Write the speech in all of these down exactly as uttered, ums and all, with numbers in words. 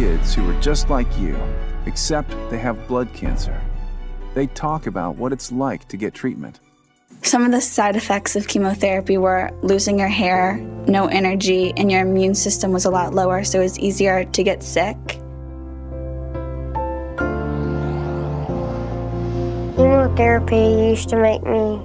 kids who are just like you, except they have blood cancer. They talk about what it's like to get treatment. Some of the side effects of chemotherapy were losing your hair, no energy, and your immune system was a lot lower, so it was easier to get sick. Chemotherapy used to make me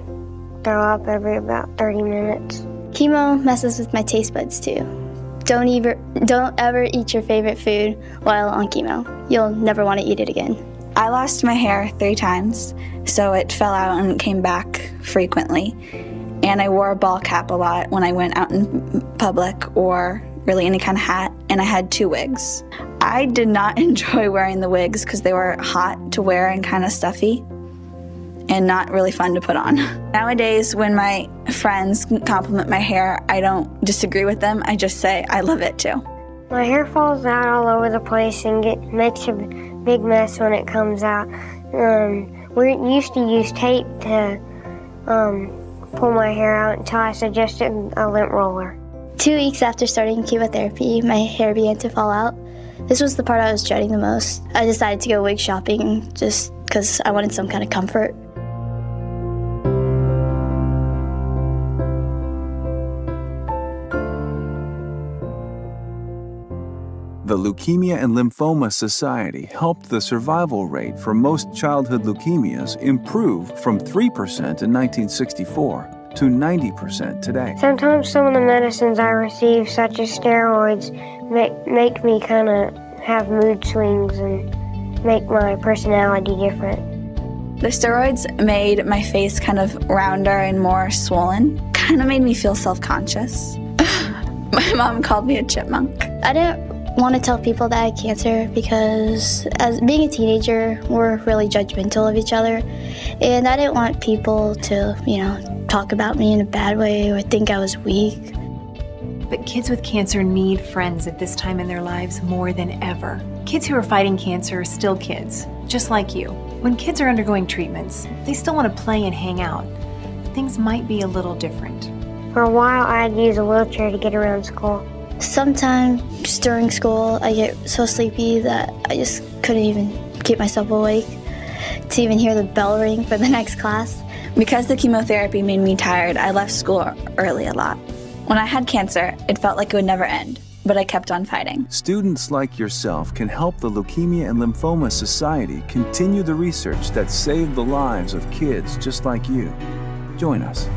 throw up every about thirty minutes. Chemo messes with my taste buds too. Don't ever, don't ever eat your favorite food while on chemo. You'll never want to eat it again. I lost my hair three times, so it fell out and came back frequently. And I wore a ball cap a lot when I went out in public or really any kind of hat, and I had two wigs. I did not enjoy wearing the wigs because they were hot to wear and kind of stuffy and not really fun to put on. Nowadays, when my friends compliment my hair, I don't disagree with them. I just say, I love it too. My hair falls out all over the place and get, makes a big mess when it comes out. Um, we used to use tape to um, pull my hair out until I suggested a lint roller. Two weeks after starting chemotherapy, my hair began to fall out. This was the part I was dreading the most. I decided to go wig shopping just because I wanted some kind of comfort. The Leukemia and Lymphoma Society helped the survival rate for most childhood leukemias improve from three percent in nineteen sixty-four to ninety percent today. Sometimes some of the medicines I receive, such as steroids, make, make me kind of have mood swings and make my personality different. The steroids made my face kind of rounder and more swollen. Kind of made me feel self-conscious. My mom called me a chipmunk. I didn't want to tell people that I had cancer because as being a teenager, we're really judgmental of each other, and I didn't want people to, you know, talk about me in a bad way or think I was weak. But kids with cancer need friends at this time in their lives more than ever. Kids who are fighting cancer are still kids, just like you. When kids are undergoing treatments, they still want to play and hang out. Things might be a little different. For a while, I'd use a wheelchair to get around school. Sometimes during school, I get so sleepy that I just couldn't even keep myself awake to even hear the bell ring for the next class. Because the chemotherapy made me tired, I left school early a lot. When I had cancer, it felt like it would never end, but I kept on fighting. Students like yourself can help the Leukemia and Lymphoma Society continue the research that saved the lives of kids just like you. Join us.